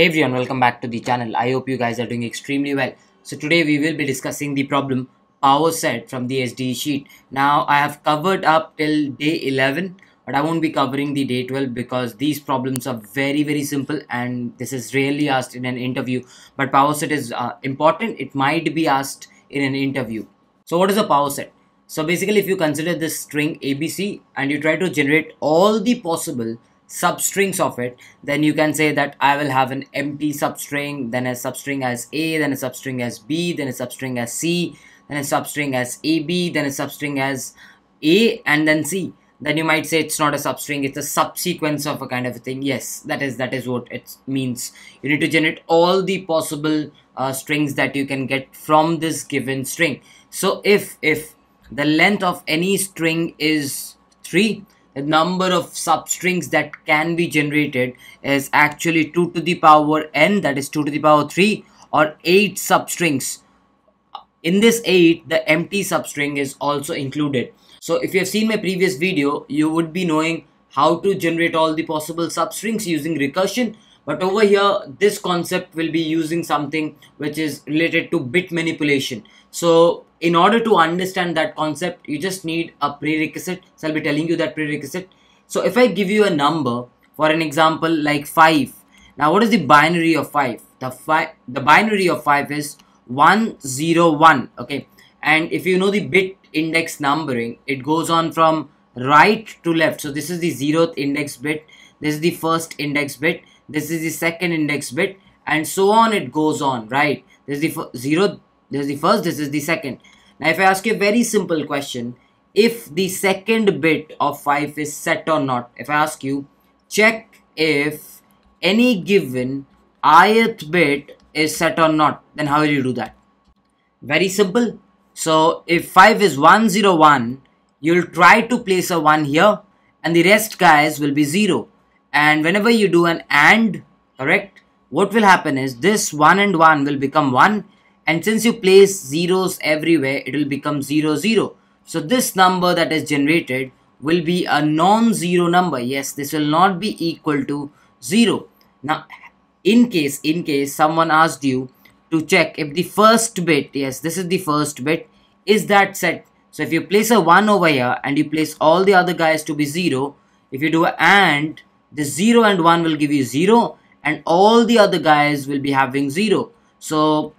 Hey everyone, welcome back to the channel. I hope you guys are doing extremely well. So today we will be discussing the problem power set from the SDE sheet. Now I have covered up till day 11, but I won't be covering the day 12 because these problems are very, very simple and this is rarely asked in an interview. But power set is important. It might be asked in an interview. So what is a power set? So basically, if you consider this string ABC and you try to generate all the possible substrings of it, then you can say that I will have an empty substring, then a substring as A, then a substring as B, then a substring as C, then a substring as AB, then a substring as A, and then C. Then you might say it's not a substring, it's a subsequence of a kind of a thing. Yes, that is what it means. You need to generate all the possible strings that you can get from this given string. So if the length of any string is 3, the number of substrings that can be generated is actually 2 to the power n, that is 2 to the power 3, or 8 substrings. In this 8, the empty substring is also included. So if you have seen my previous video, you would be knowing how to generate all the possible substrings using recursion. But over here, this concept will be using something which is related to bit manipulation. So in order to understand that concept, you just need a prerequisite. So I'll be telling you that prerequisite. So if I give you a number, for an example, like 5. Now what is the binary of 5? The binary of 5 is 101. Okay. And if you know the bit index numbering, it goes on from right to left. So this is the 0th index bit. This is the 1st index bit. This is the 2nd index bit. And so on it goes on, right? This is the 0th. This is the 1st, this is the 2nd. Now if I ask you a very simple question, if the 2nd bit of 5 is set or not, if I ask you, check if any given ith bit is set or not, then how will you do that? Very simple. So if 5 is 101, you'll try to place a 1 here and the rest guys will be 0. And whenever you do an AND, correct, what will happen is this 1 and 1 will become 1. And since you place zeros everywhere, it will become 0, 0. So this number that is generated will be a non-zero number. Yes, this will not be equal to 0. Now, in case someone asked you to check if the 1st bit, yes, this is the 1st bit, is that set? So if you place a 1 over here and you place all the other guys to be 0, if you do an AND, the 0 and 1 will give you 0 and all the other guys will be having 0. So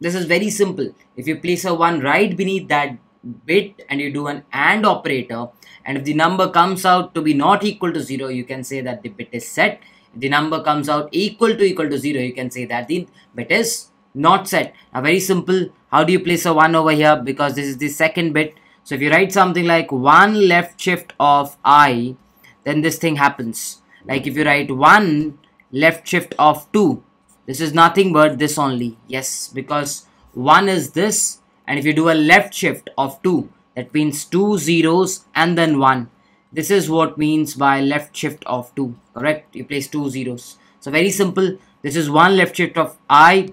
this is very simple. If you place a 1 right beneath that bit and you do an AND operator, and if the number comes out to be not equal to 0, you can say that the bit is set. If the number comes out equal to 0, you can say that the bit is not set. Now very simple. How do you place a 1 over here? Because this is the 2nd bit. So if you write something like 1 left shift of I, then this thing happens. Like if you write 1 left shift of 2, this is nothing but this only. Yes, because 1 is this, and if you do a left shift of 2, that means 2 zeros and then 1. This is what means by left shift of 2, correct? You place 2 zeros. So very simple. This is 1 left shift of I,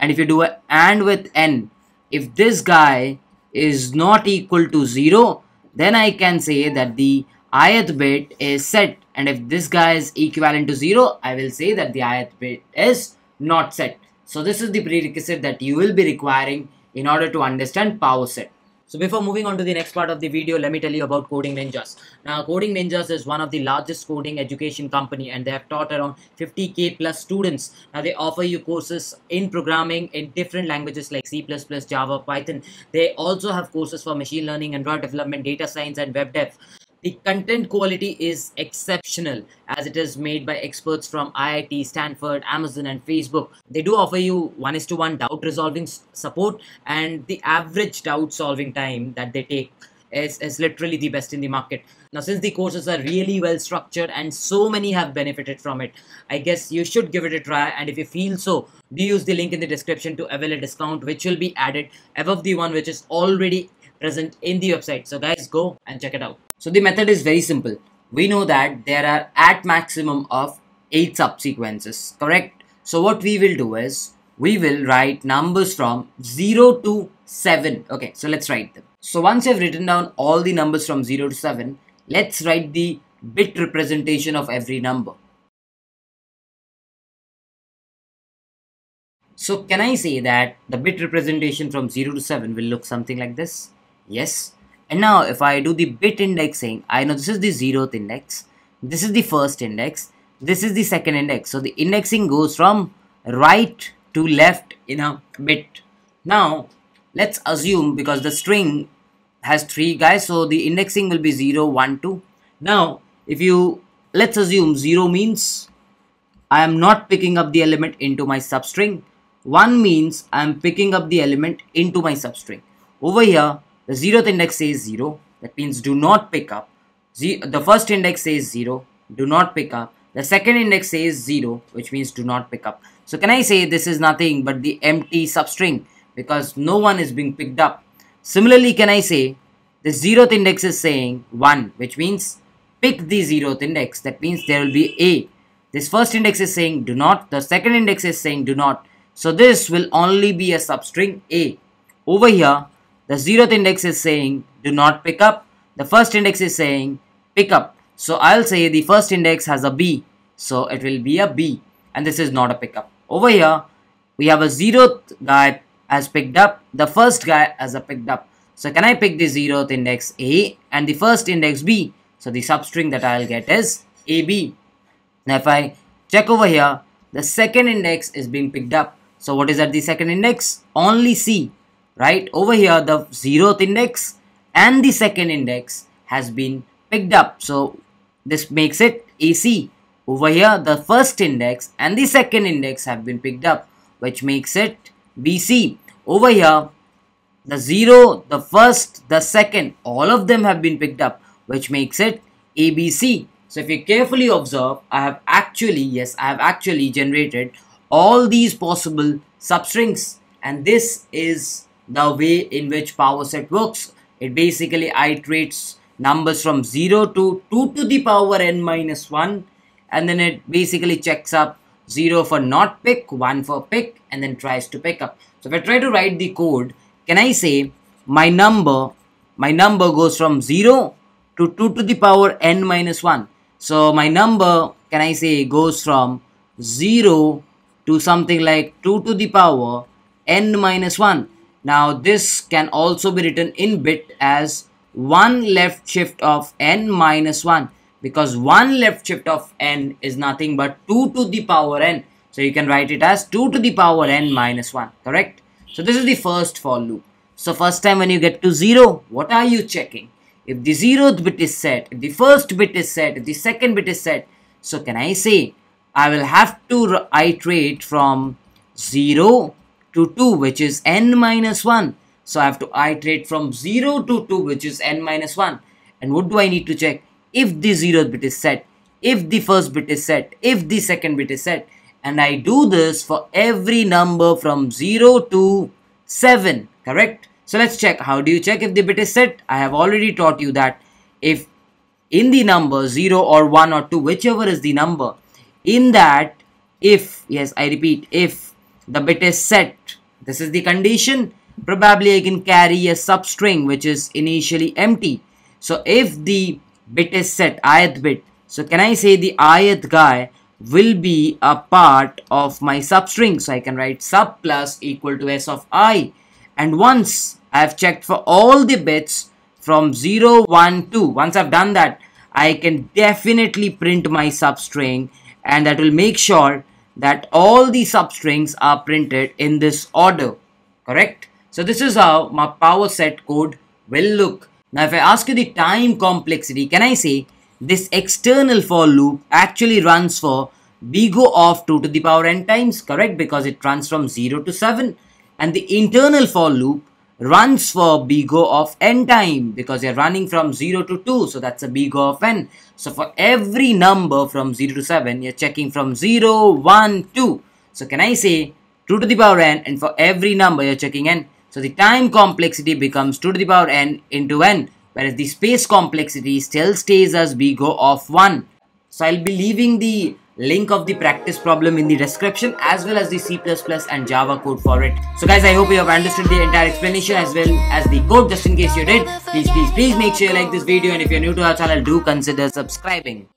and if you do an AND with N, if this guy is not equal to 0, then I can say that the ith bit is set. And if this guy is equivalent to 0, I will say that the ith bit is not set. So this is the prerequisite that you will be requiring in order to understand power set. So before moving on to the next part of the video, let me tell you about Coding Ninjas. Now Coding Ninjas is one of the largest coding education company and they have taught around 50k plus students. Now they offer you courses in programming in different languages like C++, Java, Python. They also have courses for machine learning, Android development, data science and web dev. The content quality is exceptional as it is made by experts from IIT, Stanford, Amazon and Facebook. They do offer you 1:1 doubt resolving support and the average doubt solving time that they take is literally the best in the market. Now since the courses are really well structured and so many have benefited from it, I guess you should give it a try, and if you feel so, do use the link in the description to avail a discount which will be added above the one which is already present in the website. So guys, go and check it out. So the method is very simple. We know that there are at maximum of 8 subsequences, correct? So what we will do is we will write numbers from 0 to 7. Okay, so let's write them. So once you've written down all the numbers from 0 to 7, let's write the bit representation of every number. So can I say that the bit representation from 0 to 7 will look something like this? Yes. And now if I do the bit indexing, I know this is the 0th index, this is the first index, this is the second index. So the indexing goes from right to left in a bit. Now let's assume, because the string has 3 guys, so the indexing will be 0, 1, 2. Now if you, let's assume 0 means I am not picking up the element into my substring. 1 means I am picking up the element into my substring. Over here, the 0th index says 0. That means do not pick up. The first index says 0. Do not pick up. The second index says 0, which means do not pick up. So can I say this is nothing but the empty substring, because no one is being picked up. Similarly, can I say the 0th index is saying 1, which means pick the 0th index. That means there will be A. This first index is saying do not, the second index is saying do not. So this will only be a substring A. Over here, the 0th index is saying do not pick up. The first index is saying pick up. So I'll say the first index has a B. So it will be a B. And this is not a pickup. Over here, we have a 0th guy has picked up. The first guy has a picked up. So can I pick the 0th index A and the first index B? So the substring that I'll get is AB. Now if I check over here, the second index is being picked up. So what is at the second index? Only C, right? Over here, the 0th index and the second index has been picked up. So this makes it AC. Over here, the first index and the second index have been picked up, which makes it BC. Over here, the 0, the first, the second, all of them have been picked up, which makes it ABC. So if you carefully observe, I have actually, yes, I have actually generated all these possible substrings. And this is the way in which Power Set works. It basically iterates numbers from 0 to 2 to the power n minus 1. And then it basically checks up 0 for not pick, 1 for pick, and then tries to pick up. So if I try to write the code, can I say my number goes from 0 to 2 to the power n minus 1. So my number, can I say, goes from 0 to something like 2 to the power n minus 1. Now this can also be written in bit as 1 left shift of n minus 1, because 1 left shift of n is nothing but 2 to the power n. So you can write it as 2 to the power n minus 1, correct? So this is the first for loop. So first time when you get to 0, what are you checking? If the 0th bit is set, if the first bit is set, if the second bit is set. So can I say I will have to iterate from 0 to 2, which is n minus 1. So I have to iterate from 0 to 2, which is n minus 1. And what do I need to check? If the 0th bit is set, if the first bit is set, if the second bit is set. And I do this for every number from 0 to 7, correct? So let's check. How do you check if the bit is set? I have already taught you that if in the number 0 or 1 or 2, whichever is the number, in that if, yes, I repeat, if the bit is set, this is the condition, probably I can carry a substring which is initially empty. So if the bit is set, ith bit, so can I say the ith guy will be a part of my substring? So I can write sub plus equal to s of I. And once I have checked for all the bits from 0, 1, 2, once I have done that, I can definitely print my substring, and that will make sure that all the substrings are printed in this order, correct? So this is how my Power Set code will look. Now if I ask you the time complexity, can I say this external for loop actually runs for big O of 2 to the power n times, correct? Because it runs from 0 to 7. And the internal for loop runs for big O of n time, because you're running from 0 to 2. So that's a big O of n. So for every number from 0 to 7, you're checking from 0, 1, 2. So can I say 2 to the power n, and for every number you're checking n. So the time complexity becomes 2 to the power n into n, whereas the space complexity still stays as big O of 1. So I'll be leaving the link of the practice problem in the description, as well as the C++ and Java code for it. So guys, I hope you have understood the entire explanation as well as the code. Just in case you did, please make sure you like this video, and if you're new to our channel, do consider subscribing.